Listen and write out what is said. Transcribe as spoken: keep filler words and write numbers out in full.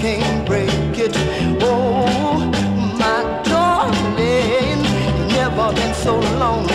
can't break it. Oh, my darling, never been so lonely.